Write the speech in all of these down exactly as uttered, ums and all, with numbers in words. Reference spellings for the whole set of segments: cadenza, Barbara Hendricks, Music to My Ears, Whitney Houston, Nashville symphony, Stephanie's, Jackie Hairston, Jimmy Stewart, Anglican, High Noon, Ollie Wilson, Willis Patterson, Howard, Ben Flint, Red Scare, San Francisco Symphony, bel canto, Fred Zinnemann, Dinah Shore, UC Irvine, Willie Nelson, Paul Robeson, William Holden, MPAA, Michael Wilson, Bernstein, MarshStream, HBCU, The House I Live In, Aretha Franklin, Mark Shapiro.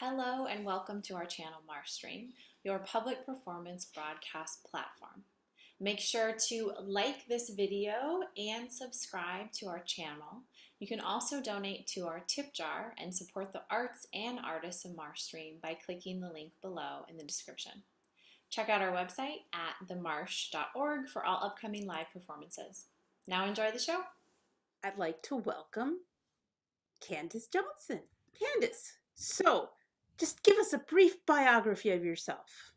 Hello and welcome to our channel MarshStream, your public performance broadcast platform. Make sure to like this video and subscribe to our channel. You can also donate to our tip jar and support the arts and artists of MarshStream by clicking the link below in the description. Check out our website at the marsh dot org for all upcoming live performances. Now enjoy the show. I'd like to welcome Candace Johnson. Candace, so just give us a brief biography of yourself.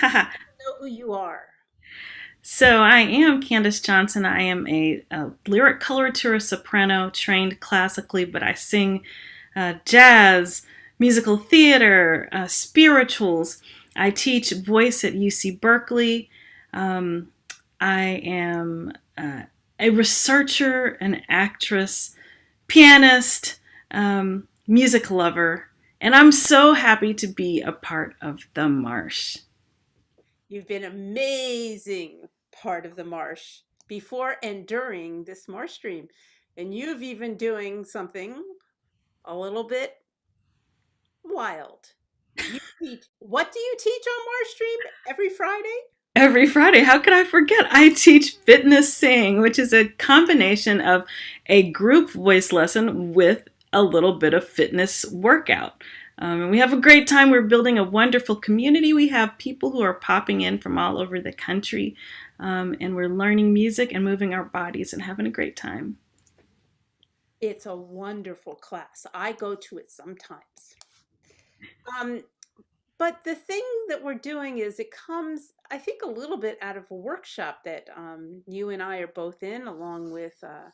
I know who you are. So I am Candace Johnson. I am a, a lyric coloratura soprano trained classically, but I sing uh, jazz, musical theater, uh, spirituals. I teach voice at U C Berkeley. Um, I am uh, a researcher, an actress, pianist, um, music lover. And I'm so happy to be a part of The Marsh. You've been an amazing part of The Marsh before and during this Marsh stream. And you've even doing something a little bit wild. You teach, what do you teach on Marsh stream every Friday? Every Friday. How could I forget? I teach fitness sing, which is a combination of a group voice lesson with a little bit of fitness workout. Um, and we have a great time. We're building a wonderful community. We have people who are popping in from all over the country, um, and we're learning music and moving our bodies and having a great time. It's a wonderful class. I go to it sometimes. Um, but the thing that we're doing is it comes, I think, a little bit out of a workshop that um, you and I are both in, along with uh,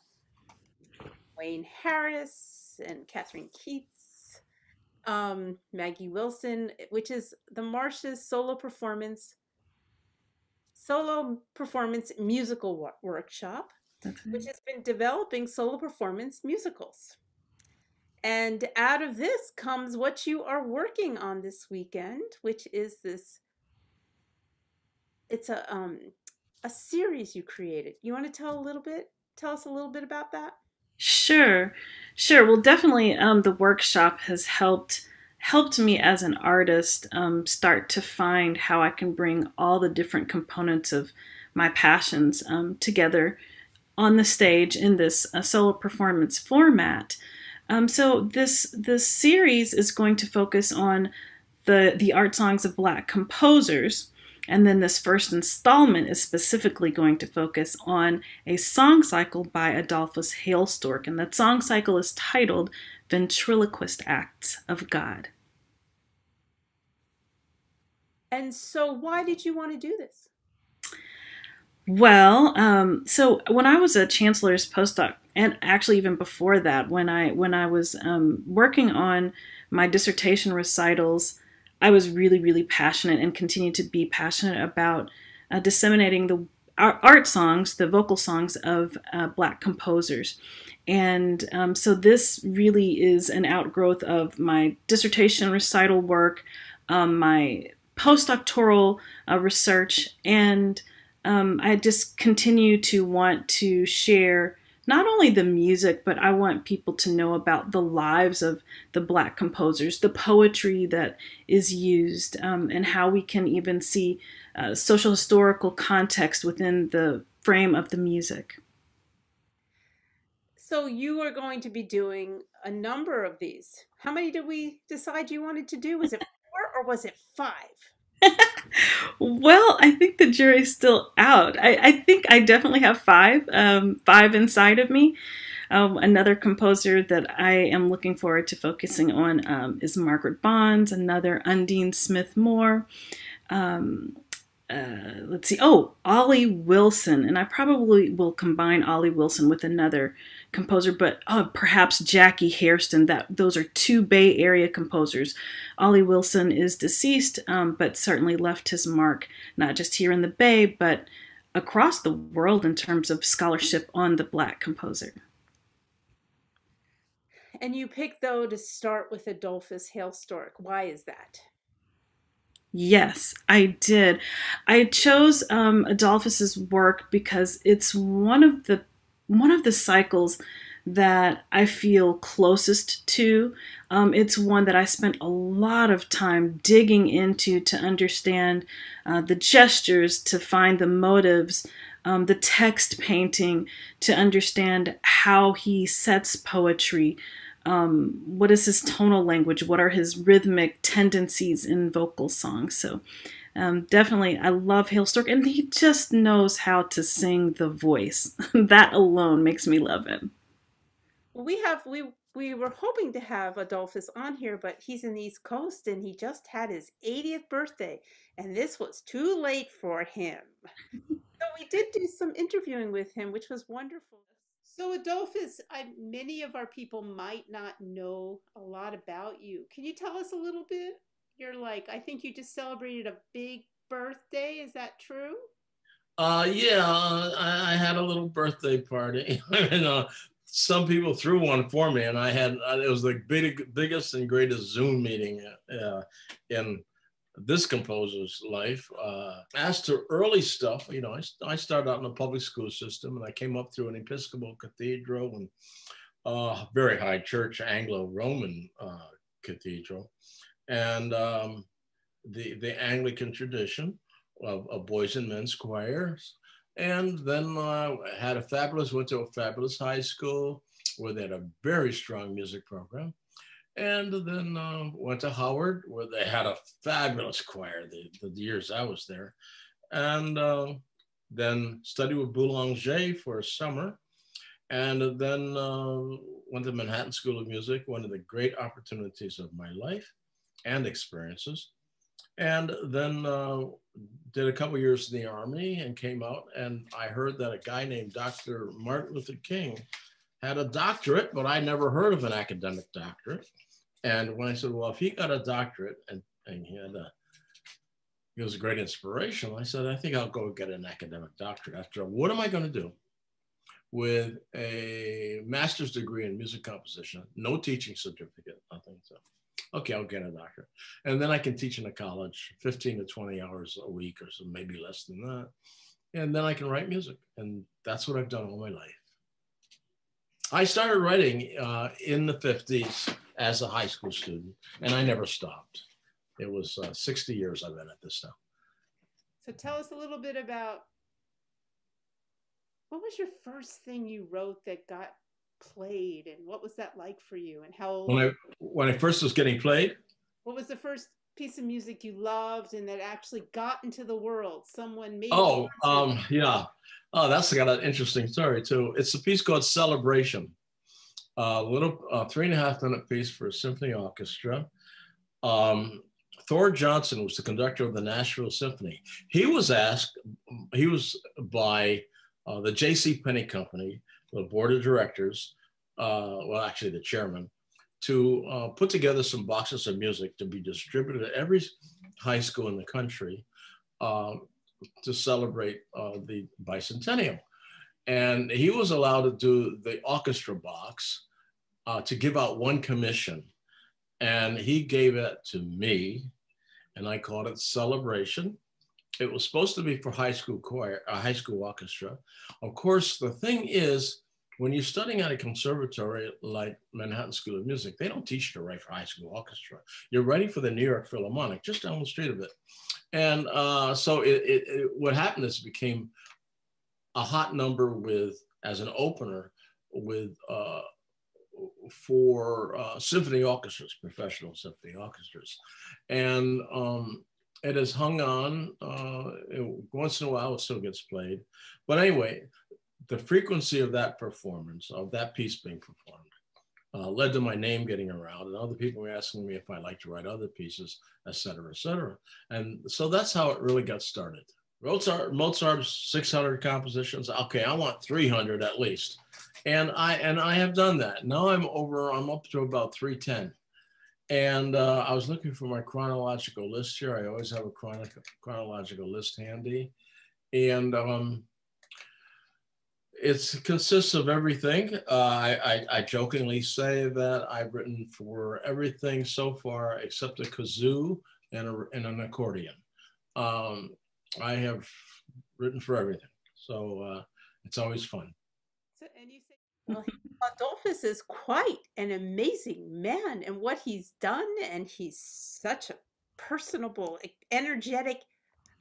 Wayne Harris and Katherine Keats. Um, Maggie Wilson, which is the Marsh's solo performance, solo performance musical wo workshop, okay. Which has been developing solo performance musicals. And out of this comes what you are working on this weekend, which is this, it's a, um, a series you created. You want to tell a little bit, tell us a little bit about that? Sure, sure. Well, definitely um, the workshop has helped helped me as an artist um, start to find how I can bring all the different components of my passions um, together on the stage in this uh, solo performance format. Um, so this this series is going to focus on the the art songs of Black composers. And then this first installment is specifically going to focus on a song cycle by Adolphus Hailstork. And that song cycle is titled Ventriloquist Acts of God. And so why did you want to do this? Well, um, so when I was a chancellor's postdoc, and actually even before that, when I, when I was um, working on my dissertation recitals, I was really, really passionate and continue to be passionate about uh, disseminating the art songs, the vocal songs of uh, Black composers. And um, so this really is an outgrowth of my dissertation recital work, um, my postdoctoral uh, research, and um, I just continue to want to share not only the music, but I want people to know about the lives of the Black composers, the poetry that is used, um, and how we can even see uh, social historical context within the frame of the music. So you are going to be doing a number of these. How many did we decide you wanted to do? Was it four or was it five? Well, I think the jury's still out. I, I think I definitely have five, um, five inside of me. Um, another composer that I am looking forward to focusing on um, is Margaret Bonds, another Undine Smith-Moore. Um, uh, let's see. Oh, Ollie Wilson. And I probably will combine Ollie Wilson with another composer, but oh, perhaps Jackie Hairston. That those are two Bay Area composers. Ollie Wilson is deceased, um, but certainly left his mark, not just here in the Bay, but across the world in terms of scholarship on the Black composer. And you picked, though, to start with Adolphus Hailstork. Why is that? Yes, I did. I chose um, Adolphus's work because it's one of the one of the cycles that I feel closest to. Um, it's one that I spent a lot of time digging into to understand uh, the gestures, to find the motives, um, the text painting, to understand how he sets poetry. Um, what is his tonal language? What are his rhythmic tendencies in vocal song? So um, definitely, I love Hailstork, and he just knows how to sing the voice. That alone makes me love him. We have we we were hoping to have Adolphus on here, but he's in the East Coast, and he just had his eightieth birthday, and this was too late for him. So we did do some interviewing with him, which was wonderful. So Adolphus, I, many of our people might not know a lot about you. Can you tell us a little bit? You're like, I think you just celebrated a big birthday. Is that true? Uh, yeah, uh, I, I had a little birthday party. And, uh, some people threw one for me, and I had, it was the big, biggest and greatest Zoom meeting uh, in this composer's life. Uh, as to early stuff, you know, I, I started out in the public school system, and I came up through an Episcopal cathedral and uh, very high church Anglo-Roman uh, cathedral, and um, the the Anglican tradition of, of boys and men's choirs, and then uh, had a fabulous went to a fabulous high school where they had a very strong music program. And then uh, went to Howard, where they had a fabulous choir the, the years I was there. And uh, then studied with Boulanger for a summer. And then uh, went to Manhattan School of Music, one of the great opportunities of my life and experiences. And then uh, did a couple years in the Army and came out. And I heard that a guy named Doctor Martin Luther King had a doctorate, but I never heard of an academic doctorate. And when I said, well, if he got a doctorate and, and he had a, it was a great inspiration, I said, I think I'll go get an academic doctorate. After all, what am I gonna do with a master's degree in music composition, no teaching certificate, nothing, so, okay, I'll get a doctorate. And then I can teach in a college, fifteen to twenty hours a week or so, maybe less than that. And then I can write music. And that's what I've done all my life. I started writing uh, in the fifties as a high school student, and I never stopped. It was uh, sixty years I've been at this now. So tell us a little bit about, what was your first thing you wrote that got played, and what was that like for you, and how old? When I, when I first was getting played? What was the first piece of music you loved and that actually got into the world? Someone made Oh, um, yeah. Oh, that's got an interesting story too. It's a piece called Celebration, a little uh, three and a half minute piece for a symphony orchestra. Um, Thor Johnson was the conductor of the Nashville Symphony. He was asked, he was by uh, the J C Penney Company, the board of directors, uh, well, actually the chairman, to uh, put together some boxes of music to be distributed at every high school in the country. Uh, to celebrate uh, the bicentennial. And he was allowed to do the orchestra box uh, to give out one commission. And he gave it to me, and I called it Celebration. It was supposed to be for high school choir, uh, high school orchestra. Of course, the thing is, when you're studying at a conservatory like Manhattan School of Music, they don't teach you to write for high school orchestra. You're writing for the New York Philharmonic, just down the street of it. And uh, so it, it, it, what happened is it became a hot number with, as an opener, with uh, for uh, symphony orchestras, professional symphony orchestras. And um, it has hung on, uh, it, once in a while it still gets played. But anyway, the frequency of that performance, of that piece being performed, uh, led to my name getting around, and other people were asking me if I like to write other pieces, et cetera, et cetera. And so that's how it really got started. Mozart, Mozart's six hundred compositions. Okay, I want three hundred at least. And I, and I have done that. Now I'm over, I'm up to about three ten. And uh, I was looking for my chronological list here. I always have a chrono chronological list handy. And um, it consists of everything. Uh, I, I, I jokingly say that I've written for everything so far except a kazoo and, a, and an accordion. Um, I have written for everything. So uh, it's always fun. So, and you say Well, Adolphus is quite an amazing man and what he's done, and he's such a personable, energetic,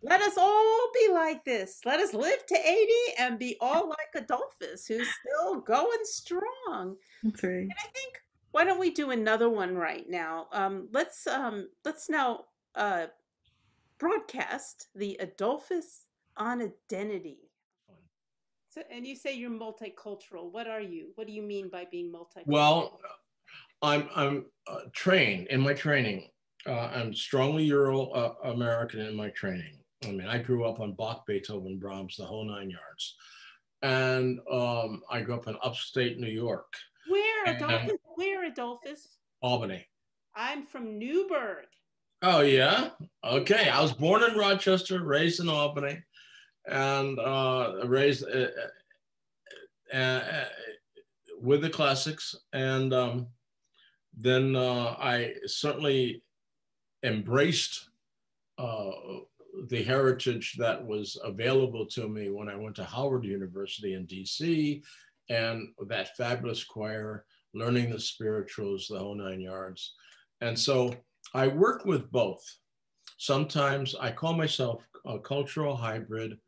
let us all be like this. Let us live to eighty and be all like Adolphus, who's still going strong. That's right. And I think, why don't we do another one right now? Um, let's um, let's now uh, broadcast the Adolphus on identity. So, and you say you're multicultural. What are you? What do you mean by being multicultural? Well, I'm I'm uh, trained in my training. Uh, I'm strongly Euro-American uh, in my training. I mean, I grew up on Bach, Beethoven, Brahms, the whole nine yards, and um, I grew up in upstate New York. Where, Adolphus? Where, Adolphus? Albany. I'm from Newburgh. Oh yeah. Okay. I was born in Rochester, raised in Albany. And uh, raised uh, uh, uh, with the classics, and um, then uh, I certainly embraced uh, the heritage that was available to me when I went to Howard University in D C, and that fabulous choir, learning the spirituals, the whole nine yards. And so I work with both. Sometimes I call myself a cultural hybrid.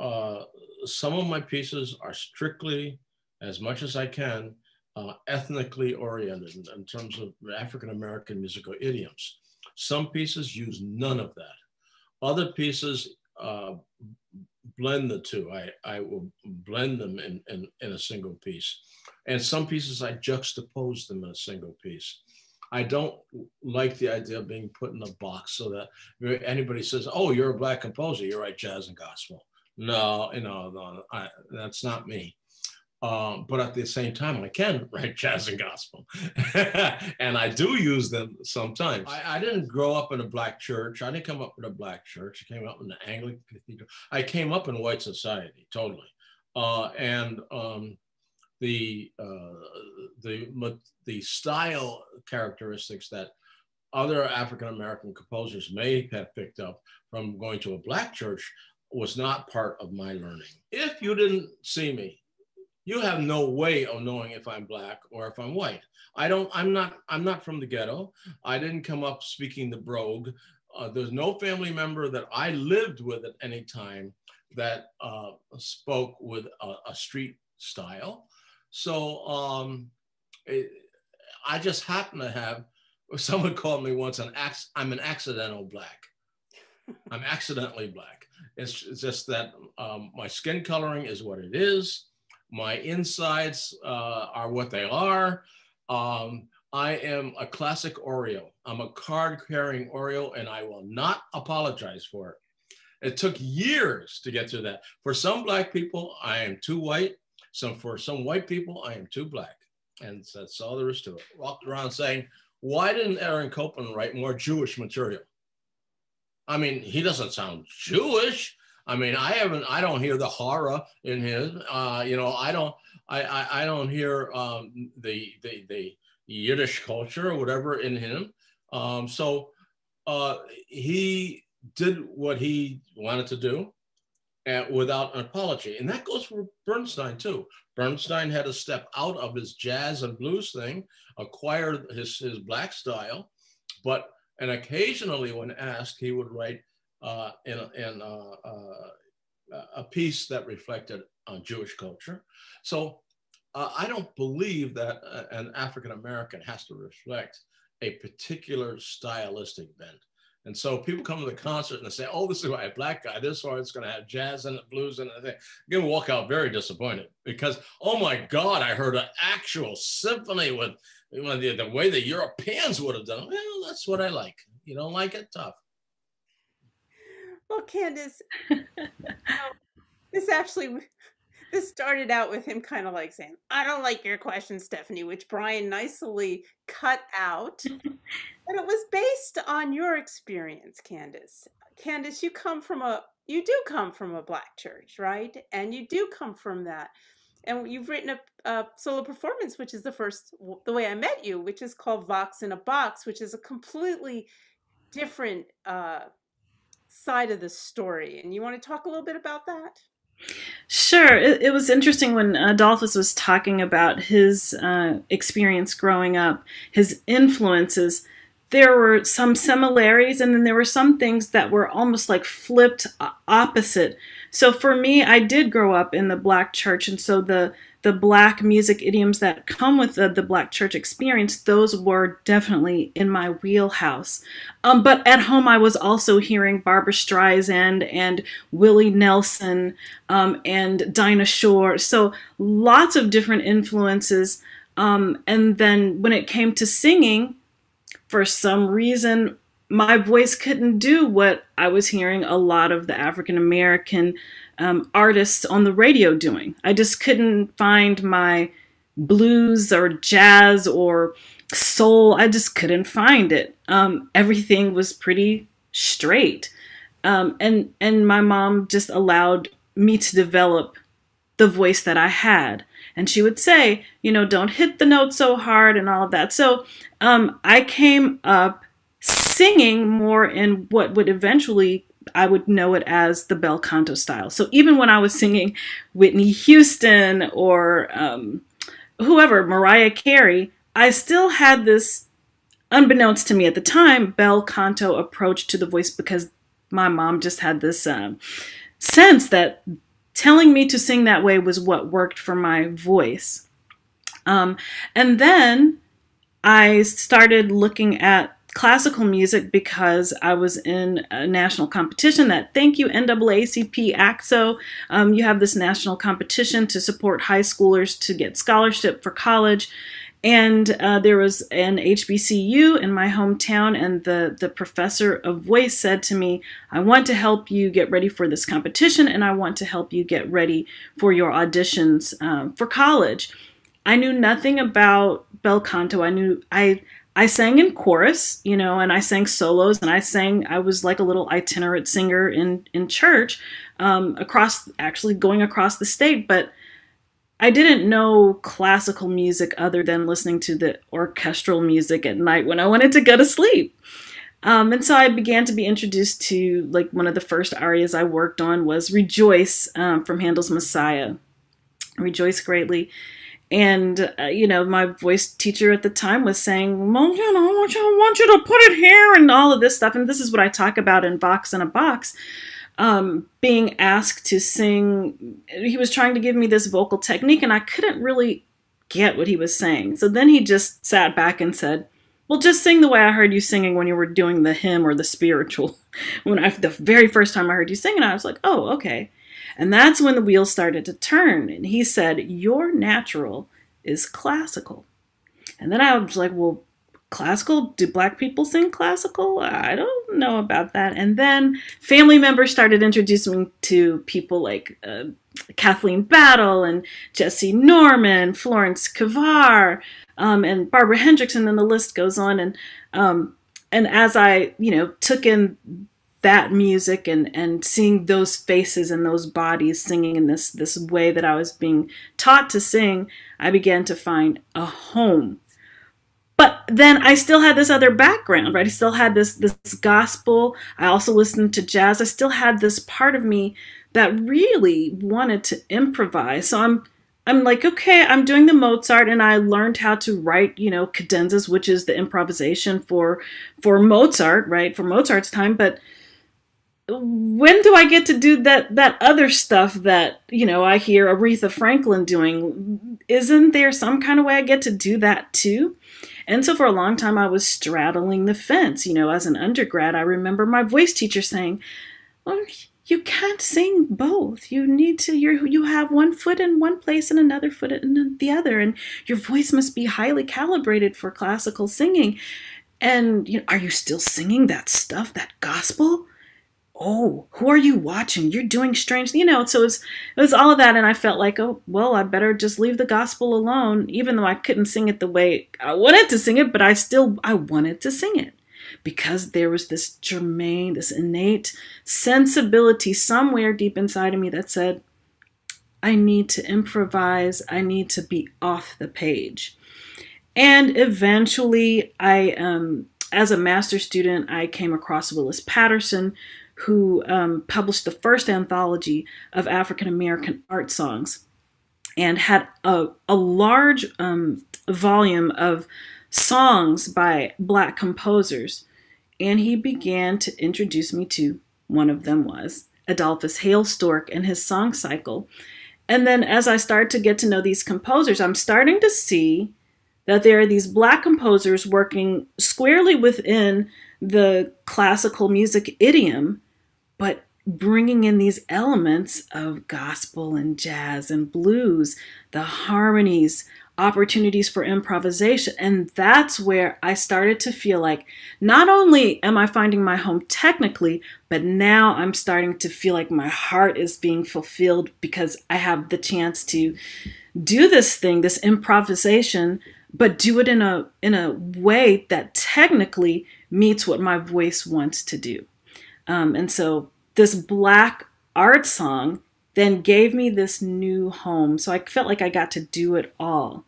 Uh, some of my pieces are strictly, as much as I can, uh, ethnically oriented in, in terms of African-American musical idioms. Some pieces use none of that. Other pieces uh, blend the two. I, I will blend them in, in, in a single piece. And some pieces I juxtapose them in a single piece. I don't like the idea of being put in a box so that anybody says, oh, you're a Black composer, you write jazz and gospel. No, you know, no, I, that's not me. Um, but at the same time, I can write jazz and gospel. And I do use them sometimes. I, I didn't grow up in a Black church. I didn't come up in a Black church. I came up in an Anglican cathedral. I came up in white society, totally. Uh, and um, the, uh, the, the style characteristics that other African-American composers may have picked up from going to a Black church was not part of my learning. If you didn't see me, you have no way of knowing if I'm Black or if I'm white. I don't, I'm not, I'm not from the ghetto. I didn't come up speaking the brogue. Uh, there's no family member that I lived with at any time that uh, spoke with a, a street style. So um, it, I just happen to have, someone called me once, an ax, I'm an accidental Black. I'm accidentally Black. It's, it's just that um, my skin coloring is what it is. My insides uh, are what they are. Um, I am a classic Oreo. I'm a card-carrying Oreo, and I will not apologize for it. It took years to get through that. For some Black people, I am too white. So for some white people, I am too Black. And that's all there is to it. Walked around saying, why didn't Aaron Copland write more Jewish material? I mean, he doesn't sound Jewish. I mean, I haven't, I don't hear the horror in his, uh, you know, I don't, I, I, I don't hear um, the, the, the Yiddish culture or whatever in him. Um, so uh, he did what he wanted to do. Without an apology. And that goes for Bernstein too. Bernstein had to step out of his jazz and blues thing, acquire his, his Black style, but, and occasionally when asked, he would write uh, in, in uh, uh, a piece that reflected on Jewish culture. So uh, I don't believe that an African-American has to reflect a particular stylistic bent. And so people come to the concert and they say, oh, this is why a Black guy, this one is going to have jazz and blues and everything. You're going to walk out very disappointed because, oh my God, I heard an actual symphony with, you know, the, the way the Europeans would have done it. Well, that's what I like. You don't like it? Tough. Well, Candace, you know, this actually, this started out with him kind of like saying, I don't like your question, Stephanie, which Brian nicely cut out. And it was based on your experience, Candace. Candace, you come from a, you do come from a Black church, right? And you do come from that. And you've written a, a solo performance, which is the first, the way I met you, which is called Vox in a Box, which is a completely different uh, side of the story. And you want to talk a little bit about that? Sure. It, it was interesting when Adolphus was talking about his uh, experience growing up, his influences. There were some similarities, and then there were some things that were almost like flipped opposite. So for me, I did grow up in the Black church, and so the the Black music idioms that come with the, the Black church experience, those were definitely in my wheelhouse. Um, but at home, I was also hearing Barbra Streisand and Willie Nelson um, and Dinah Shore. So lots of different influences. Um, and then when it came to singing, for some reason, my voice couldn't do what I was hearing a lot of the African-American um, artists on the radio doing. I just couldn't find my blues or jazz or soul. I just couldn't find it. Um, everything was pretty straight. Um, and, and my mom just allowed me to develop the voice that I had. And she would say, you know, don't hit the note so hard and all of that. So um, I came up singing more in what would eventually, I would know it as the bel canto style. So even when I was singing Whitney Houston or um, whoever, Mariah Carey, I still had this, unbeknownst to me at the time, bel canto approach to the voice, because my mom just had this um, sense that telling me to sing that way was what worked for my voice. Um, and then I started looking at classical music because I was in a national competition that, thank you, N double A C P A X O. Um, you have this national competition to support high schoolers to get scholarship for college. And uh, there was an H B C U in my hometown, and the, the professor of voice said to me, I want to help you get ready for this competition, and I want to help you get ready for your auditions um, for college. I knew nothing about bel canto. I knew I... I sang in chorus, you know, and I sang solos, and I sang, I was like a little itinerant singer in, in church, um, across, actually going across the state, but I didn't know classical music other than listening to the orchestral music at night when I wanted to go to sleep. Um, and so I began to be introduced to, like, one of the first arias I worked on was Rejoice um, from Handel's Messiah, Rejoice Greatly. And, uh, you know, my voice teacher at the time was saying, well, you know, I want you, I want you to put it here and all of this stuff. And this is what I talk about in Vox in a Box, um, being asked to sing. He was trying to give me this vocal technique, and I couldn't really get what he was saying. So then he just sat back and said, well, just sing the way I heard you singing when you were doing the hymn or the spiritual. When I, the very first time I heard you sing, and I was like, oh, okay. And that's when the wheels started to turn. And he said, your natural is classical. And then I was like, well, classical? Do Black people sing classical? I don't know about that. And then family members started introducing me to people like uh, Kathleen Battle and Jessye Norman, Florence Cavar, um, and Barbara Hendricks. And then the list goes on. And, um, and as I, you know, took in that music and, and seeing those faces and those bodies singing in this, this way that I was being taught to sing, I began to find a home. But then I still had this other background, right? I still had this, this gospel. I also listened to jazz. I still had this part of me that really wanted to improvise. So I'm, I'm like, okay, I'm doing the Mozart, and I learned how to write, you know, cadenzas, which is the improvisation for, for Mozart, right? For Mozart's time. But when do I get to do that, that other stuff that, you know, I hear Aretha Franklin doing? Isn't there some kind of way I get to do that too? And so for a long time, I was straddling the fence. You know, as an undergrad, I remember my voice teacher saying, well, you can't sing both. You need to, you're, you have one foot in one place and another foot in the other, and your voice must be highly calibrated for classical singing. And, you know, are you still singing that stuff, that gospel? Oh, who are you watching? You're doing strange, you know, so it was, it was all of that. And I felt like, oh, well, I better just leave the gospel alone, even though I couldn't sing it the way I wanted to sing it, but I still, I wanted to sing it because there was this germane, this innate sensibility somewhere deep inside of me that said, I need to improvise. I need to be off the page. And eventually I, um, as a master's student, I came across Willis Patterson, who um, published the first anthology of African-American art songs and had a, a large um, volume of songs by Black composers. And he began to introduce me to one of them was Adolphus Hailstork and his song cycle. And then as I start to get to know these composers, I'm starting to see that there are these Black composers working squarely within the classical music idiom, but bringing in these elements of gospel and jazz and blues, the harmonies, opportunities for improvisation. And that's where I started to feel like not only am I finding my home technically, but now I'm starting to feel like my heart is being fulfilled because I have the chance to do this thing, this improvisation, but do it in a, in a way that technically meets what my voice wants to do. Um, and so this Black art song then gave me this new home. So I felt like I got to do it all.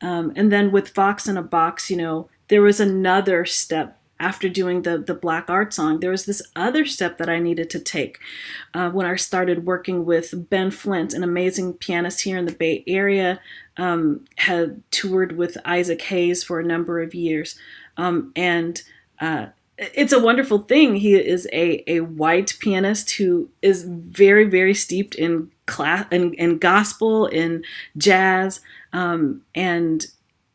Um, and then with Fox in a Box, you know, there was another step after doing the, the Black art song. There was this other step that I needed to take uh, when I started working with Ben Flint, an amazing pianist here in the Bay Area, um, had toured with Isaac Hayes for a number of years. Um, and uh, it's a wonderful thing. He is a, a white pianist who is very, very steeped in class and in, in gospel, in jazz. Um, and,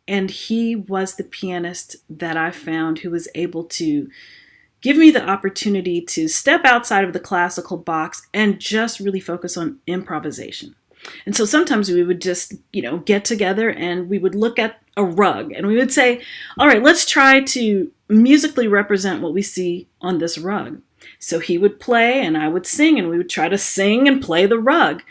and he was the pianist that I found who was able to give me the opportunity to step outside of the classical box and just really focus on improvisation. And so sometimes we would just, you know, get together and we would look at a rug and we would say, all right, let's try to musically represent what we see on this rug. So he would play and I would sing and we would try to sing and play the rug.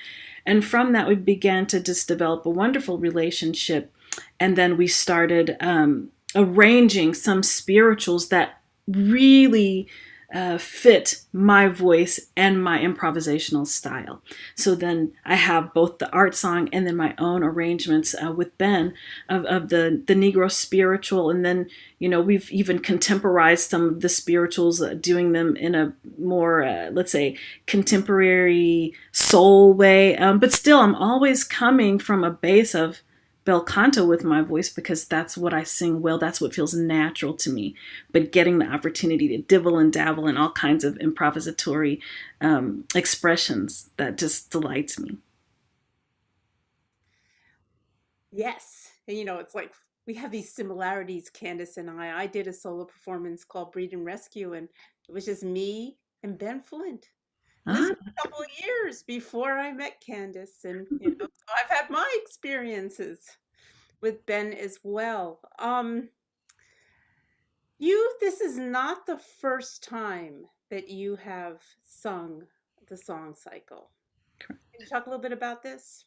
And from that, we began to just develop a wonderful relationship. And then we started um, arranging some spirituals that really Uh, fit my voice and my improvisational style. So then I have both the art song and then my own arrangements uh, with Ben of, of the, the Negro spiritual. And then, you know, we've even contemporized some of the spirituals, uh, doing them in a more, uh, let's say, contemporary soul way. Um, but still, I'm always coming from a base of bel canto with my voice because that's what I sing well. That's what feels natural to me. But getting the opportunity to dibble and dabble in all kinds of improvisatory um, expressions, that just delights me. Yes. And you know, it's like we have these similarities, Candace and I. I did a solo performance called Breed and Rescue, and it was just me and Ben Flint. This was a couple of years before I met Candace, and you know, so I've had my experiences with Ben as well. Um, you, this is not the first time that you have sung the song cycle. Correct. Can you talk a little bit about this?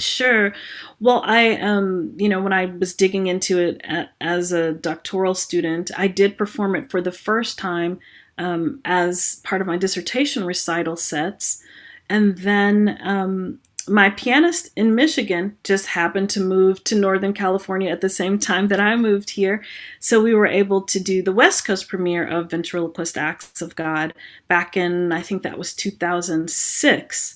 Sure. Well, I, um, you know, when I was digging into it a, as a doctoral student, I did perform it for the first time um, as part of my dissertation recital sets. And then um, my pianist in Michigan just happened to move to Northern California at the same time that I moved here. So we were able to do the West Coast premiere of Ventriloquist Acts of God back in, I think that was two thousand six.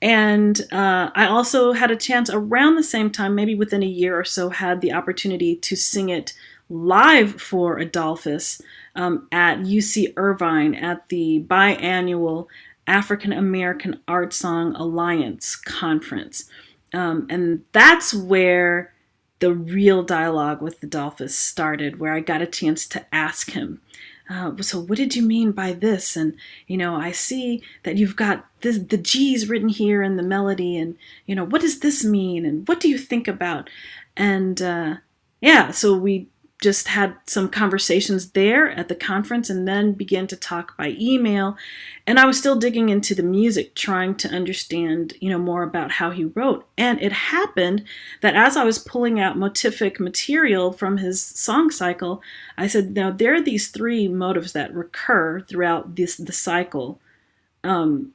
And uh, I also had a chance around the same time, maybe within a year or so, had the opportunity to sing it live for Adolphus um, at U C Irvine at the biannual African American Art Song Alliance Conference. Um, and that's where the real dialogue with Adolphus started, where I got a chance to ask him, Uh, so what did you mean by this? And, you know, I see that you've got this, the G's written here in the melody. And, you know, what does this mean? And what do you think about? And, uh, yeah, so we just had some conversations there at the conference and then began to talk by email. And I was still digging into the music, trying to understand, you know, more about how he wrote. And it happened that as I was pulling out motific material from his song cycle, I said, now there are these three motives that recur throughout this the cycle. Um,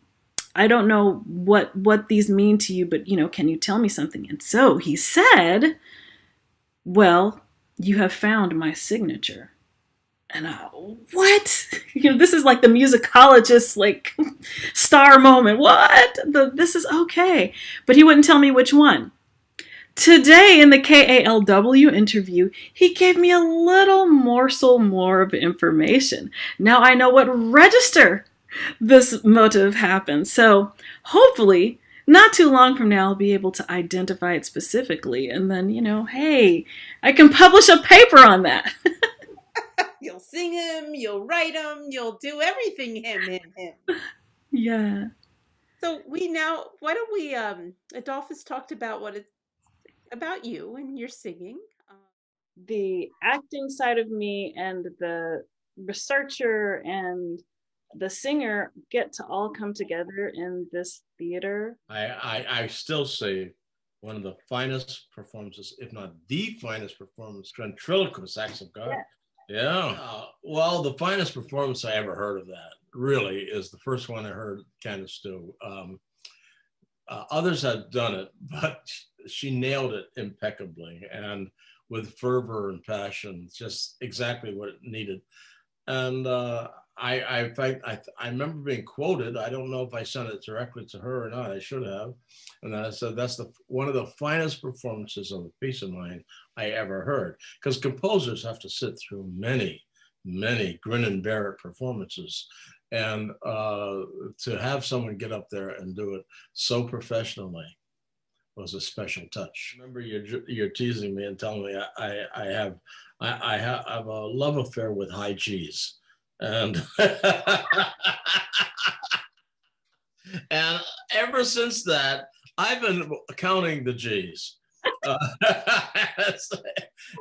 I don't know what, what these mean to you, but, you know, can you tell me something? And so he said, well, you have found my signature. And I, what? You know, this is like the musicologist's like star moment. What? The, this is okay. But he wouldn't tell me which one. Today in the K A L W interview, he gave me a little morsel more of information. Now I know what register this motive happened. So hopefully not too long from now, I'll be able to identify it specifically. And then, you know, hey, I can publish a paper on that. You'll sing him, you'll write him, you'll do everything him, him, him. Yeah. So we now, why don't we, um, Adolphus talked about what it's about you and your singing. The acting side of me and the researcher and the singer get to all come together in this theater. I, I, I still say one of the finest performances, if not the finest performance, Ventriloquist Acts of God. Yeah. Yeah, uh, well, the finest performance I ever heard of that really is the first one I heard Candace do. Um, uh, others have done it, but she nailed it impeccably and with fervor and passion, just exactly what it needed. And uh, I, I, I, I remember being quoted. I don't know if I sent it directly to her or not. I should have. And then I said, that's the one of the finest performances of the piece of mine I ever heard, because composers have to sit through many, many grin and bear it performances. And uh, to have someone get up there and do it so professionally was a special touch. Remember, you're, you're teasing me and telling me I, I, I, have, I, I have a love affair with high cheese. And, and ever since that, I've been counting the G's. Uh,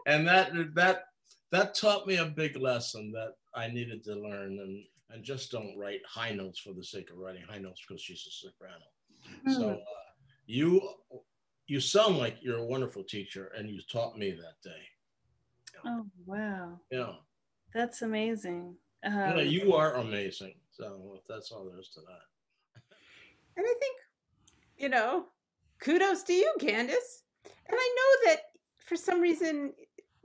and that, that, that taught me a big lesson that I needed to learn, and, and just don't write high notes for the sake of writing high notes because she's a soprano. Mm. So uh, you, you sound like you're a wonderful teacher, and you taught me that day. Oh, wow. Yeah. That's amazing. Um, yeah, you are amazing. So that's all there is to that. And I think, you know, kudos to you, Candace. And I know that for some reason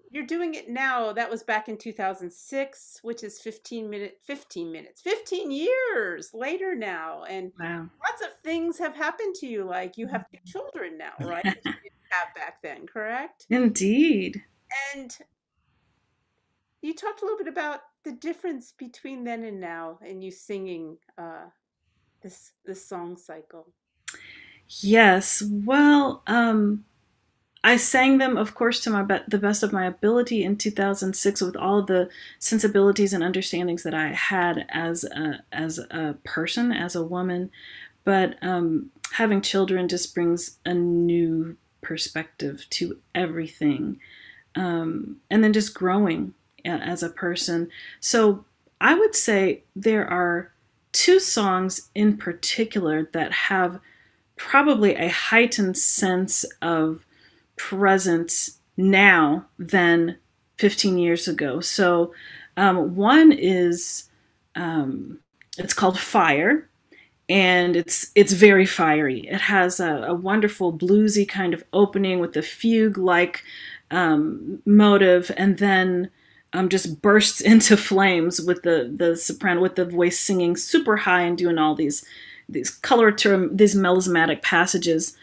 you're doing it now. That was back in two thousand six, which is fifteen minutes, fifteen minutes, fifteen years later now. And wow, lots of things have happened to you. Like you have two children now, right? You didn't have back then, correct? Indeed. And you talked a little bit about the difference between then and now, and you singing uh, this this song cycle. Yes, well, um, I sang them, of course, to my be the best of my ability in two thousand six, with all of the sensibilities and understandings that I had as a as a person, as a woman. But um, having children just brings a new perspective to everything, um, and then just growing as a person. So I would say there are two songs in particular that have probably a heightened sense of presence now than fifteen years ago. So um, one is, um, it's called Fire, and it's it's very fiery. It has a, a wonderful bluesy kind of opening with the fugue-like um, motive, and then Um, just bursts into flames with the the soprano, with the voice singing super high and doing all these these coloratura, these melismatic passages.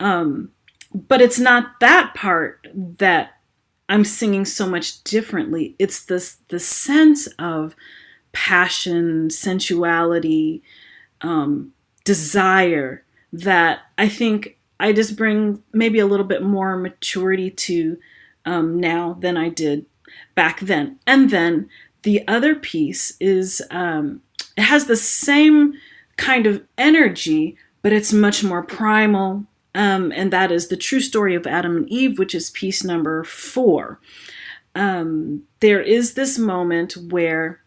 Um, but it's not that part that I'm singing so much differently. It's this the sense of passion, sensuality, um, desire that I think I just bring maybe a little bit more maturity to um, now than I did back then. And then the other piece is, um, it has the same kind of energy, but it's much more primal. Um, and that is The True Story of Adam and Eve, which is piece number four. Um, there is this moment where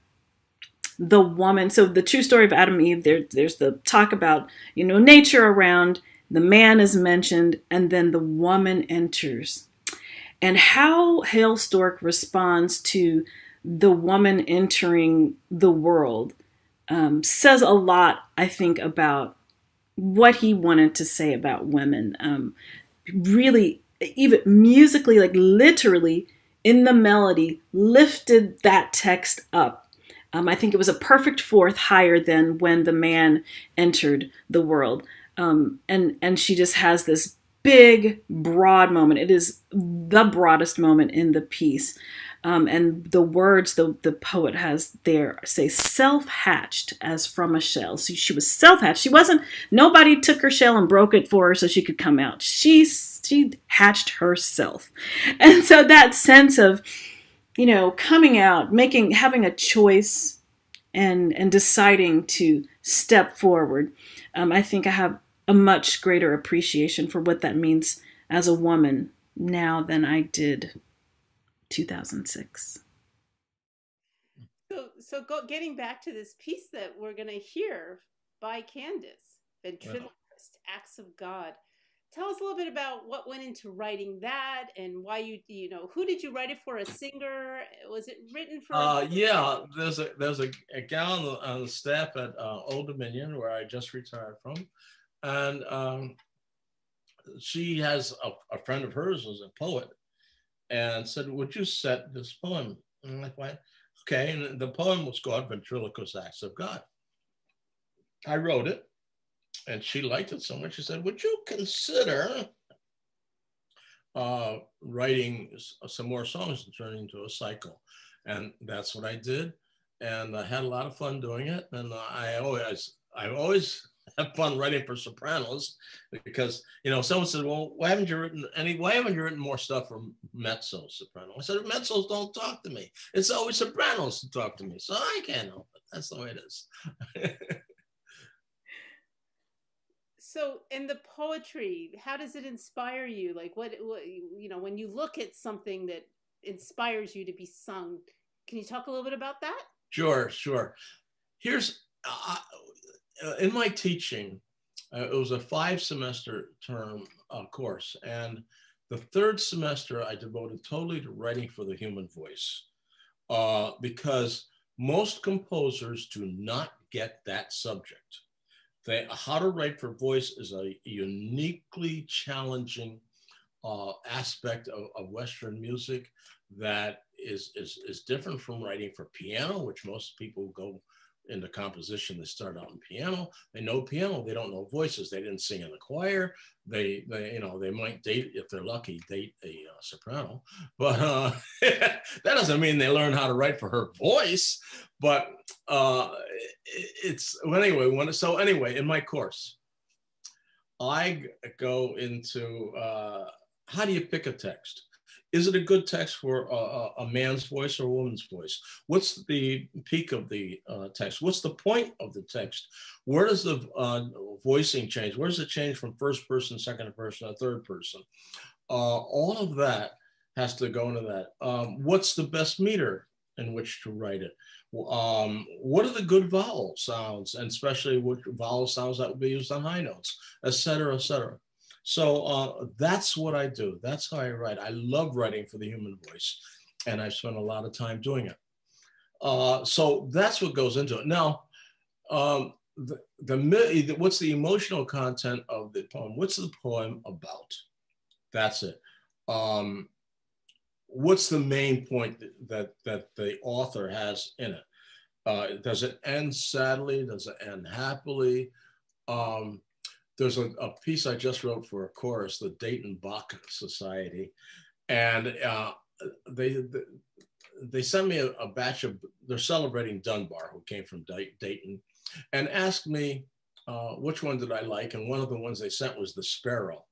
the woman, so The True Story of Adam and Eve, there, there's the talk about, you know, nature around, the man is mentioned, and then the woman enters. And how Hailstork responds to the woman entering the world um, says a lot, I think, about what he wanted to say about women. Um, really, even musically, like literally, in the melody lifted that text up. Um, I think it was a perfect fourth higher than when the man entered the world. Um, and, and she just has this big, broad moment. It is the broadest moment in the piece. Um, and the words the, the poet has there say, self-hatched as from a shell. So she was self-hatched. She wasn't, nobody took her shell and broke it for her so she could come out. She, she hatched herself. And so that sense of, you know, coming out, making, having a choice and, and deciding to step forward. Um, I think I have a much greater appreciation for what that means as a woman now than I did two thousand six. So, so go, getting back to this piece that we're going to hear by Candace, Ventriloquist Acts of God. Tell us a little bit about what went into writing that and why you, you know, who did you write it for? A singer? Was it written for? Uh, yeah, there's a, there's a, a guy on the, on the staff at uh, Old Dominion, where I just retired from. And um, she has, a, a friend of hers was a poet, and said, would you set this poem? And I'm like, why? Okay, and the poem was called Ventriloquist Acts of God. I wrote it, and she liked it so much, she said, would you consider uh, writing some more songs and turning into a cycle? And that's what I did, and I had a lot of fun doing it, and I always, I always, have fun writing for sopranos, because, you know, someone said, well, why haven't you written any, why haven't you written more stuff for mezzo soprano? I said, mezzos don't talk to me. It's always sopranos who talk to me. So I can't help it. That's the way it is. So in the poetry, how does it inspire you? Like what, what, you know, when you look at something that inspires you to be sung, can you talk a little bit about that? Sure, sure. Here's, uh, in my teaching, uh, it was a five semester term uh, course. And the third semester, I devoted totally to writing for the human voice, uh, because most composers do not get that subject. They, how to write for voice is a uniquely challenging uh, aspect of, of Western music that is, is, is different from writing for piano, which most people go into composition. They start out in piano. They know piano. They don't know voices. They didn't sing in the choir. They, they you know, they might date, if they're lucky, date a uh, soprano. But uh, that doesn't mean they learn how to write for her voice. But uh, it, it's well, anyway. When, so anyway, in my course, I go into uh, how do you pick a text? Is it a good text for a, a man's voice or a woman's voice? What's the peak of the uh, text? What's the point of the text? Where does the uh, voicing change? Where does it change from first person, second person, or third person? Uh, all of that has to go into that. Um, what's the best meter in which to write it? Um, what are the good vowel sounds, and especially what vowel sounds that would be used on high notes, et cetera, et cetera. So uh, that's what I do. That's how I write. I love writing for the human voice, and I've spent a lot of time doing it. Uh, so that's what goes into it. Now, um, the, the, what's the emotional content of the poem? What's the poem about? That's it. Um, what's the main point that, that the author has in it? Uh, does it end sadly? Does it end happily? Um, There's a, a piece I just wrote for a chorus, the Dayton Bach Society, and uh, they they sent me a, a batch of, they're celebrating Dunbar, who came from Dayton, and asked me uh, which one did I like, and one of the ones they sent was The Sparrow.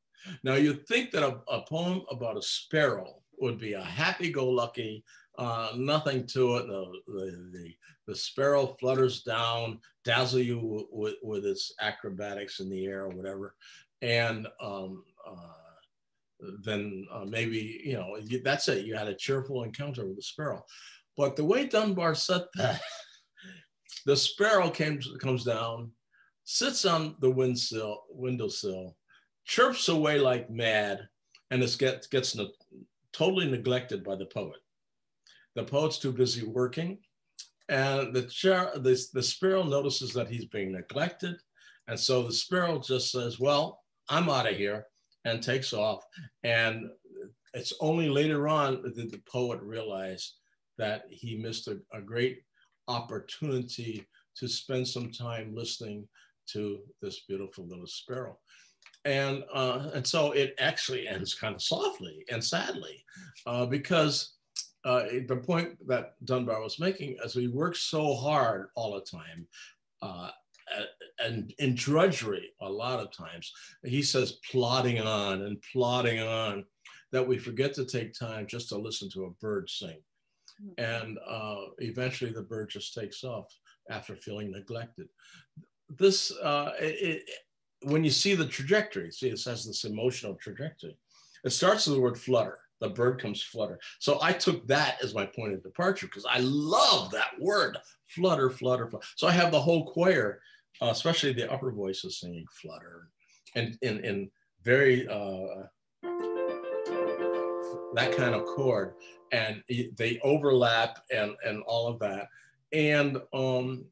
Now you'd think that a, a poem about a sparrow would be a happy-go-lucky, uh, nothing to it, the, the, the, the sparrow flutters down, dazzle you with, with its acrobatics in the air or whatever. And um, uh, then uh, maybe, you know, that's it. You had a cheerful encounter with the sparrow. But the way Dunbar said that, the sparrow came, comes down, sits on the windsill, windowsill, chirps away like mad, and it gets, gets ne totally neglected by the poet. The poet's too busy working. And the, the, the sparrow notices that he's being neglected. And so the sparrow just says, well, I'm out of here, and takes off. And it's only later on that the poet realized that he missed a, a great opportunity to spend some time listening to this beautiful little sparrow. And, uh, and so it actually ends kind of softly and sadly, uh, because uh, the point that Dunbar was making is we work so hard all the time, uh, and in drudgery a lot of times, he says plodding on and plodding on, that we forget to take time just to listen to a bird sing. And uh, eventually the bird just takes off after feeling neglected. This, uh, it, it, when you see the trajectory, see it has this emotional trajectory. It starts with the word flutter, the bird comes flutter. So I took that as my point of departure because I love that word, flutter, flutter, flutter. So I have the whole choir, uh, especially the upper voices singing flutter and in and, and very, uh, that kind of chord, and they overlap and, and all of that. And um,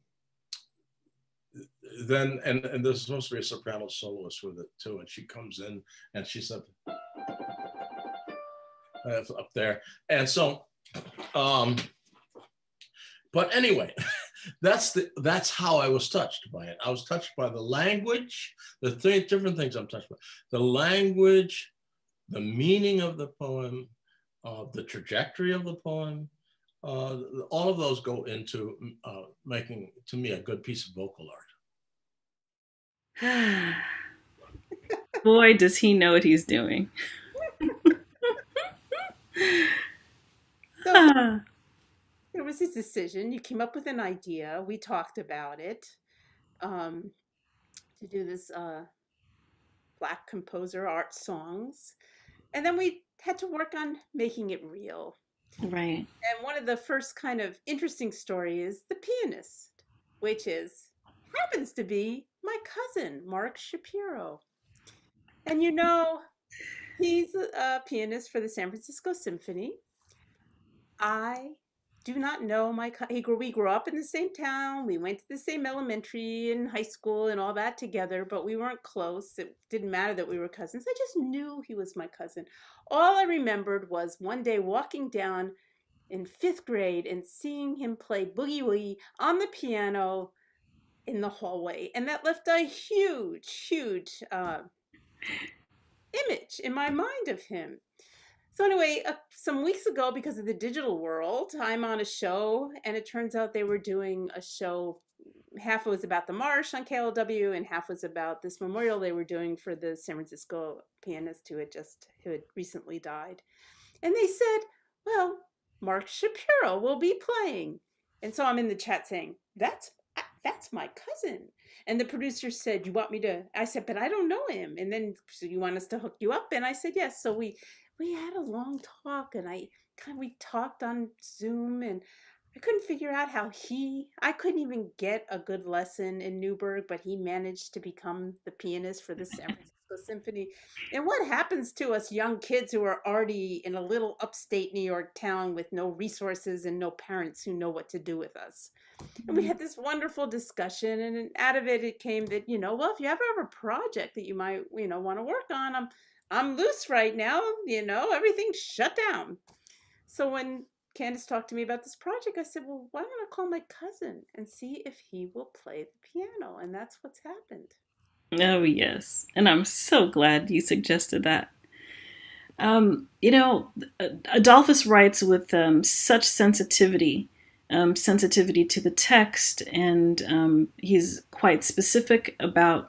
then, and, and there's supposed to be a soprano soloist with it too, and she comes in and she's up, up there. And so, um, but anyway, that's, the, that's how I was touched by it. I was touched by the language, the three different things I'm touched by, the language, the meaning of the poem, uh, the trajectory of the poem, uh, all of those go into uh, making, to me, a good piece of vocal art. Boy, does he know what he's doing. So, it was his decision. You came up with an idea. We talked about it, um, to do this uh, Black composer art songs. And then we had to work on making it real. Right. And one of the first kind of interesting story is The Pianist, which is, happens to be my cousin, Mark Shapiro. And you know, he's a pianist for the San Francisco Symphony. I do not know my cousin. We grew up in the same town. We went to the same elementary and high school and all that together, but we weren't close. It didn't matter that we were cousins. I just knew he was my cousin. All I remembered was one day walking down in fifth grade and seeing him play Boogie Woogie on the piano in the hallway. And that left a huge, huge uh, image in my mind of him. So anyway, uh, some weeks ago, because of the digital world, I'm on a show, and it turns out they were doing a show. Half was about the Marsh on K L W, and half was about this memorial they were doing for the San Francisco pianist who had just who had recently died. And they said, "Well, Mark Shapiro will be playing." And so I'm in the chat saying, "That's that's my cousin." And the producer said, "You want me to?" I said, "But I don't know him." And then, "So you want us to hook you up?" And I said, "Yes." So we. We had a long talk, and I kind of, we talked on Zoom, and I couldn't figure out how he, I couldn't even get a good lesson in Newburgh, but he managed to become the pianist for the San Francisco Symphony. And what happens to us young kids who are already in a little upstate New York town with no resources and no parents who know what to do with us? And we had this wonderful discussion, and out of it, it came that, you know, well, if you ever have a project that you might, you know, want to work on, I'm, I'm loose right now, you know, everything's shut down. So when Candace talked to me about this project, I said, well, why don't I call my cousin and see if he will play the piano? And that's what's happened. Oh, yes. And I'm so glad you suggested that. Um, you know, Adolphus writes with um, such sensitivity, um, sensitivity to the text, and um, he's quite specific about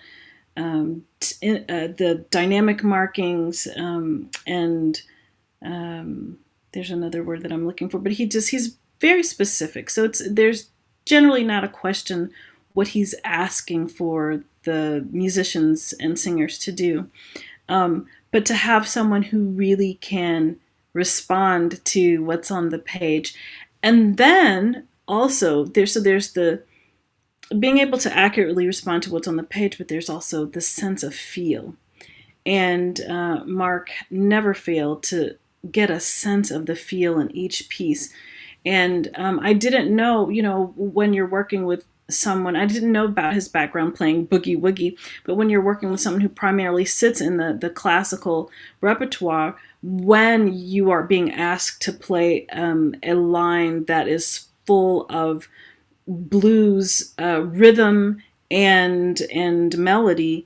Um, t uh, the dynamic markings, um, and um, there's another word that I'm looking for, but he just, he's very specific. So it's, there's generally not a question what he's asking for the musicians and singers to do. Um, but to have someone who really can respond to what's on the page. And then also there's, so there's the, being able to accurately respond to what's on the page, but there's also the sense of feel. And uh, Mark never failed to get a sense of the feel in each piece. And um, I didn't know, you know, when you're working with someone, I didn't know about his background playing boogie woogie, but when you're working with someone who primarily sits in the, the classical repertoire, when you are being asked to play um, a line that is full of blues, uh, rhythm, and and melody,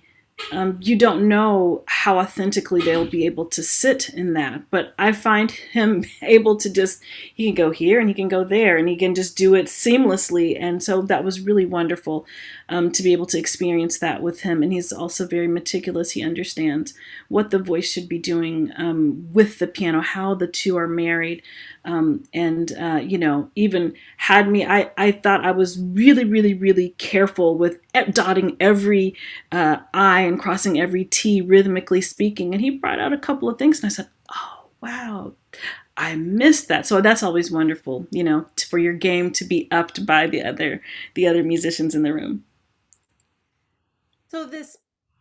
um, you don't know how authentically they'll be able to sit in that. But I find him able to just, he can go here and he can go there and he can just do it seamlessly. And so that was really wonderful um, to be able to experience that with him. And he's also very meticulous. He understands what the voice should be doing um, with the piano, how the two are married. Um, and, uh, you know, even had me, I, I thought I was really, really, really careful with dotting every uh, I and crossing every T rhythmically speaking. And he brought out a couple of things and I said, oh, wow, I missed that. So that's always wonderful, you know, for your game to be upped by the other, the other musicians in the room. So this,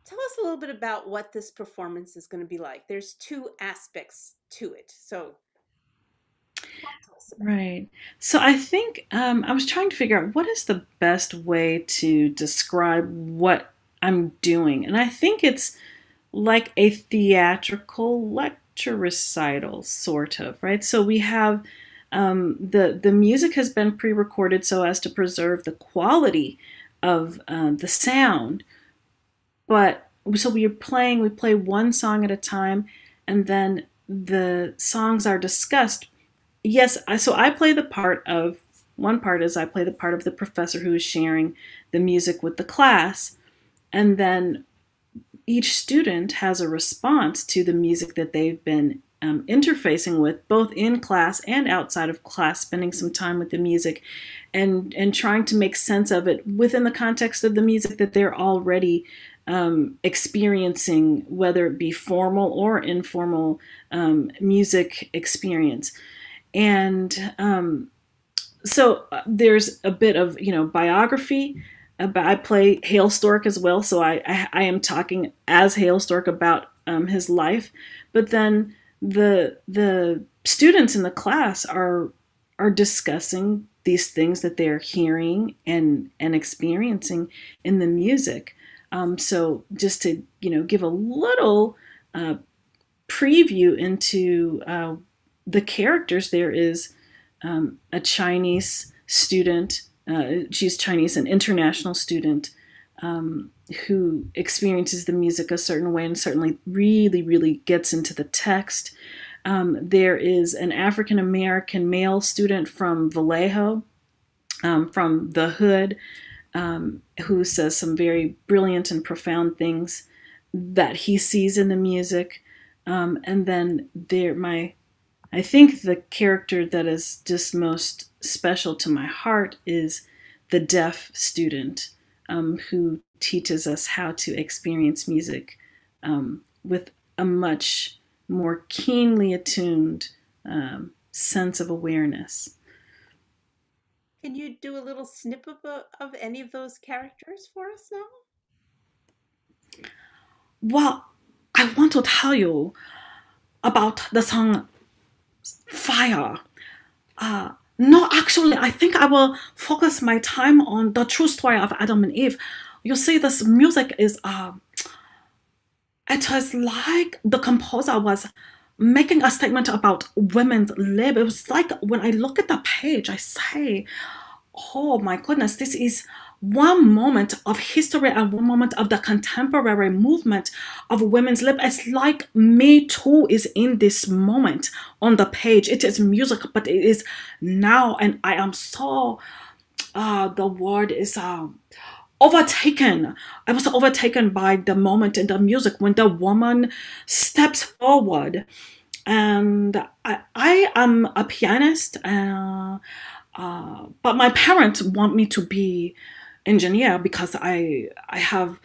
tell us a little bit about what this performance is going to be like. There's two aspects to it. So right. So I think um, I was trying to figure out what is the best way to describe what I'm doing. And I think it's like a theatrical lecture recital, sort of, right? So we have um, the, the music has been pre-recorded so as to preserve the quality of uh, the sound. But so we are playing, we play one song at a time, and then the songs are discussed. Yes, so I play the part of, one part is I play the part of the professor who is sharing the music with the class, and then each student has a response to the music that they've been um, interfacing with, both in class and outside of class, spending some time with the music and, and trying to make sense of it within the context of the music that they're already Um, experiencing, whether it be formal or informal um, music experience. And um, so there's a bit of, you know, biography. About, I play Hailstork as well, so I, I, I am talking as Hailstork about um, his life. But then the the students in the class are are discussing these things that they're hearing and and experiencing in the music. Um, so just to, you know, give a little uh, preview into uh, the characters, there is um, a Chinese student, uh, she's Chinese, an international student um, who experiences the music a certain way and certainly really, really gets into the text. Um, there is an African-American male student from Vallejo, um, from the hood, Um, who says some very brilliant and profound things that he sees in the music. Um, and then there, my, I think the character that is just most special to my heart is the deaf student um, who teaches us how to experience music um, with a much more keenly attuned um, sense of awareness. Can you do a little snip of, of any of those characters for us now? Well, I want to tell you about the song Fire. Uh, no, actually, I think I will focus my time on the true story of Adam and Eve. You see, this music is, uh, it was like the composer was making a statement about women's labor. It was like when I look at the page, I say, oh my goodness, this is one moment of history and one moment of the contemporary movement of women's labor. It's like Me Too is in this moment on the page. It is music, but it is now. And I am so, uh, the word is uh, overtaken. I was overtaken by the moment in the music when the woman steps forward. And I, I am a pianist, uh, uh, but my parents want me to be engineer because I, I have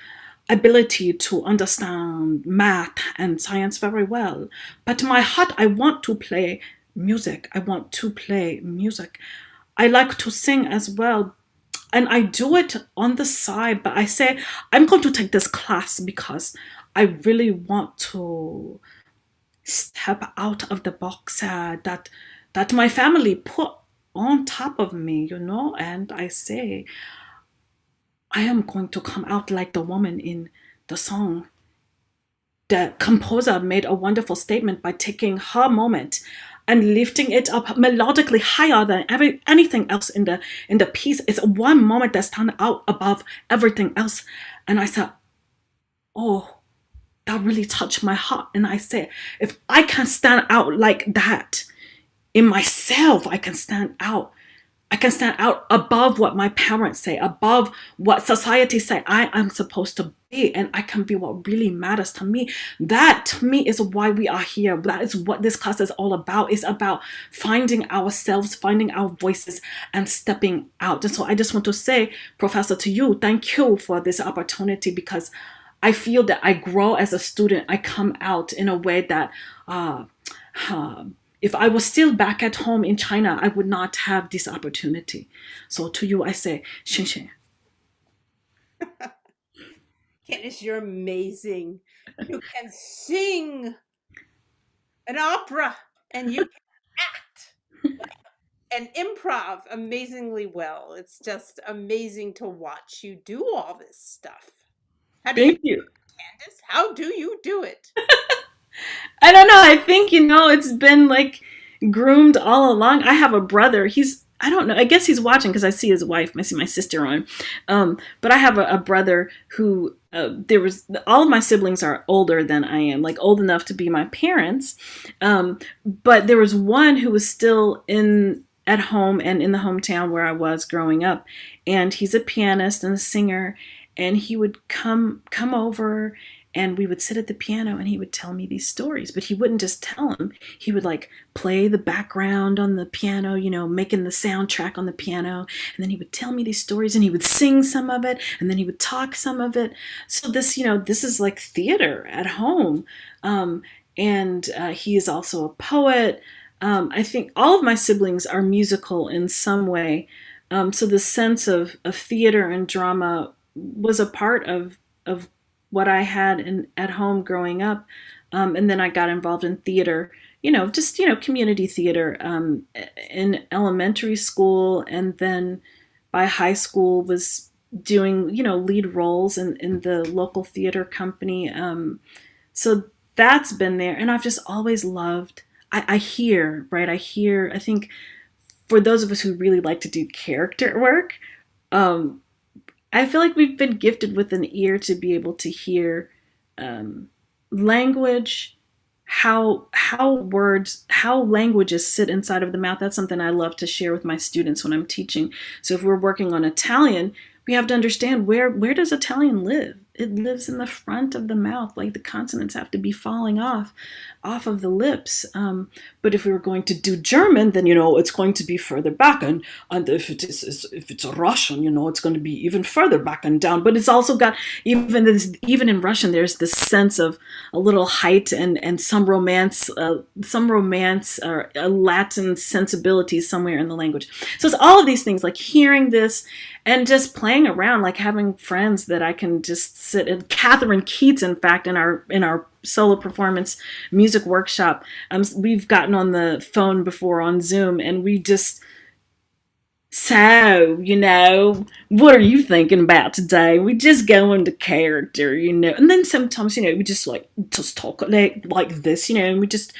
ability to understand math and science very well. But my heart, I want to play music. I want to play music. I like to sing as well. And I do it on the side, but I say, I'm going to take this class because I really want to step out of the box uh, that that my family put on top of me, you know, and I say, I am going to come out like the woman in the song. The composer made a wonderful statement by taking her moment and lifting it up melodically higher than every anything else in the in the piece. It's one moment that stands out above everything else. And I said, oh, that really touched my heart. And I said, if I can stand out like that in myself, I can stand out. I can stand out above what my parents say, above what society say I am supposed to be, and I can be what really matters to me. That, to me, is why we are here. That is what this class is all about. It's about finding ourselves, finding our voices, and stepping out. And so I just want to say, Professor, to you, thank you for this opportunity, because I feel that I grow as a student. I come out in a way that... Uh, uh, If I was still back at home in China, I would not have this opportunity. So to you, I say, Xin Xin. Candace, you're amazing. You can sing an opera and you can act and improv amazingly well. It's just amazing to watch you do all this stuff. How do Thank you, you. Candace, how do you do it? I don't know. I think, you know, it's been like groomed all along. I have a brother. He's, I don't know. I guess he's watching because I see his wife. I see my sister on. Um, but I have a, a brother who uh, there was, all of my siblings are older than I am, like old enough to be my parents. Um, but there was one who was still in at home and in the hometown where I was growing up. And he's a pianist and a singer. And he would come come over and we would sit at the piano and he would tell me these stories, but he wouldn't just tell them. He would like play the background on the piano, you know, making the soundtrack on the piano. And then he would tell me these stories and he would sing some of it. And then he would talk some of it. So this, you know, this is like theater at home. Um, and uh, he is also a poet. Um, I think all of my siblings are musical in some way. Um, so the sense of, of theater and drama was a part of, of, what I had in, at home growing up. Um, and then I got involved in theater, you know, just, you know, community theater um, in elementary school. And then by high school was doing, you know, lead roles in, in the local theater company. Um, so that's been there. And I've just always loved, I, I hear, right? I hear, I think for those of us who really like to do character work, um, I feel like we've been gifted with an ear to be able to hear um, language, how how words, how languages sit inside of the mouth. That's something I love to share with my students when I'm teaching. So if we're working on Italian, we have to understand where where does Italian live? It lives in the front of the mouth, like the consonants have to be falling off, off of the lips. Um, but if we were going to do German, then, you know, it's going to be further back. And, and if it is, if it's Russian, you know, it's going to be even further back and down. But it's also got, even this, even in Russian, there's this sense of a little height and, and some romance, uh, some romance or a Latin sensibility somewhere in the language. So it's all of these things, like hearing this and just playing around, like having friends that I can just sit and Katherine Keats, in fact, in our in our solo performance music workshop, um, we've gotten on the phone before on Zoom, and we just, so, you know, what are you thinking about today? We just go into character, you know, and then sometimes, you know, we just like just talk like like this, you know, and we just.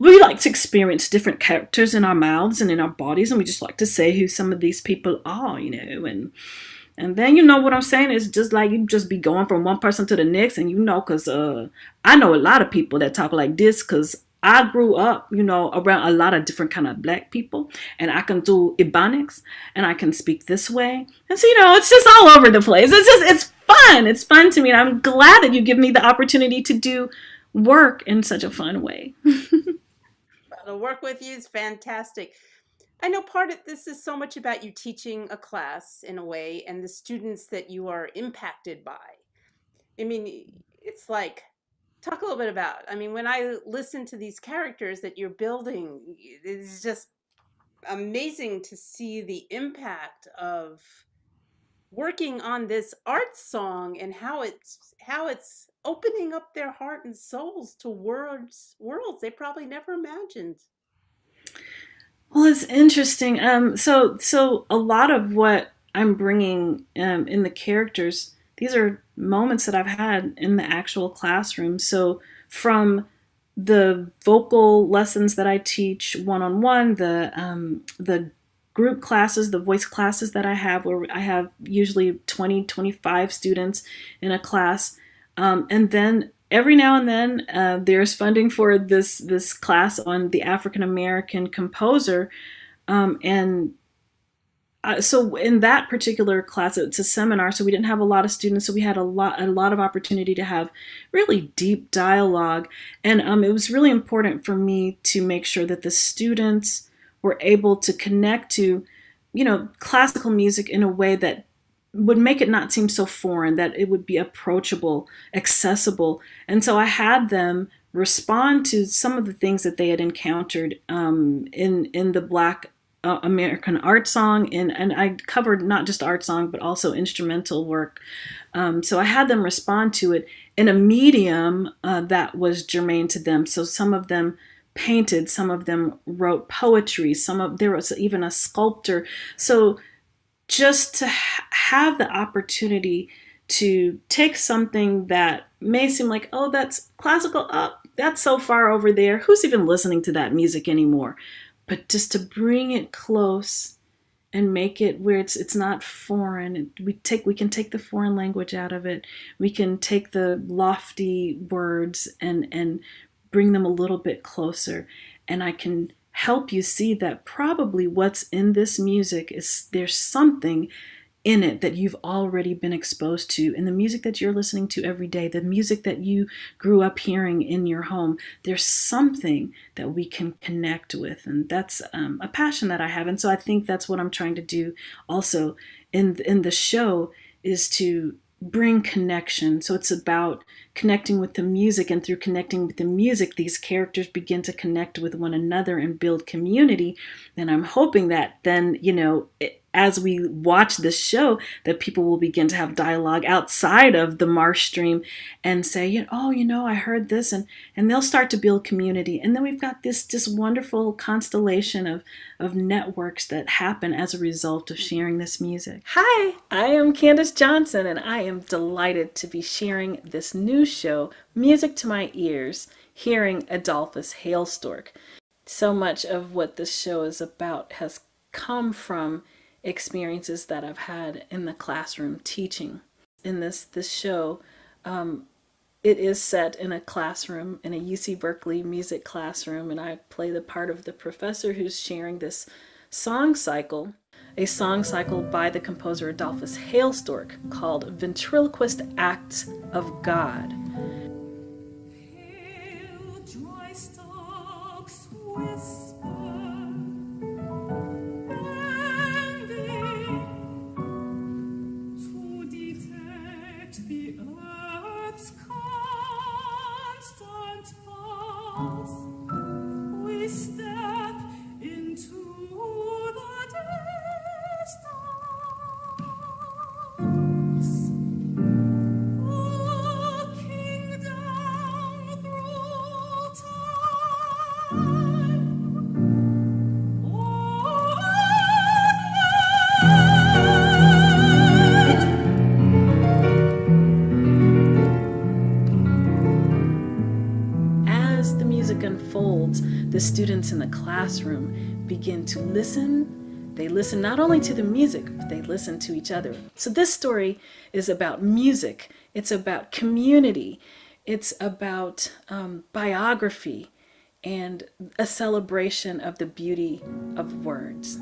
We like to experience different characters in our mouths and in our bodies, and we just like to say who some of these people are, you know, and and then, you know what I'm saying? It's just like you just be going from one person to the next, and, you know, because uh, I know a lot of people that talk like this because I grew up, you know, around a lot of different kind of Black people, and I can do Ebonics, and I can speak this way. And so, you know, it's just all over the place. It's just, it's fun. It's fun to me, and I'm glad that you give me the opportunity to do work in such a fun way. To work with you is fantastic. I know part of this is so much about you teaching a class in a way and the students that you are impacted by. I mean, it's like, talk a little bit about, I mean, when I listen to these characters that you're building, it's just amazing to see the impact of working on this art song and how it's, how it's opening up their heart and souls to worlds worlds they probably never imagined. Well, it's interesting. Um, so, so a lot of what I'm bringing um, in the characters, these are moments that I've had in the actual classroom. So from the vocal lessons that I teach one-on-one, the um, the group classes, the voice classes that I have, where I have usually twenty, twenty-five students in a class. Um, and then every now and then uh, there's funding for this, this class on the African-American composer. Um, and uh, so in that particular class, it's a seminar, so we didn't have a lot of students. So we had a lot, a lot of opportunity to have really deep dialogue. And um, it was really important for me to make sure that the students were able to connect to, you know, classical music in a way that would make it not seem so foreign, that it would be approachable, accessible. And so I had them respond to some of the things that they had encountered um, in, in the Black uh, American art song. And, and I covered not just art song, but also instrumental work. Um, so I had them respond to it in a medium uh, that was germane to them. So some of them painted, some of them wrote poetry, some of there was even a sculptor. So just to ha have the opportunity to take something that may seem like, oh, that's classical, up, oh, that's so far over there, who's even listening to that music anymore, but just to bring it close and make it where it's it's not foreign. We take we can take the foreign language out of it. We can take the lofty words and and bring them a little bit closer, and I can help you see that probably what's in this music is there's something in it that you've already been exposed to. In the music that you're listening to every day, the music that you grew up hearing in your home, there's something that we can connect with. And that's um, a passion that I have. And so I think that's what I'm trying to do also in, in the show, is to bring connection. So it's about connecting with the music, and through connecting with the music, these characters begin to connect with one another and build community. And I'm hoping that then, you know, it, as we watch this show, that people will begin to have dialogue outside of the Marsh stream and say, oh, you know, I heard this, and, and they'll start to build community. And then we've got this, this wonderful constellation of, of networks that happen as a result of sharing this music. Hi, I am Candace Johnson, and I am delighted to be sharing this new show, Music to My Ears, Hearing Adolphus Hailstork. So much of what this show is about has come from experiences that I've had in the classroom teaching. In this this show, um, it is set in a classroom, in a U C Berkeley music classroom, and I play the part of the professor who's sharing this song cycle, a song cycle by the composer Adolphus Hailstork called Ventriloquist Acts of God. The students in the classroom begin to listen. They listen not only to the music, but they listen to each other. So this story is about music. It's about community. It's about um, biography and a celebration of the beauty of words.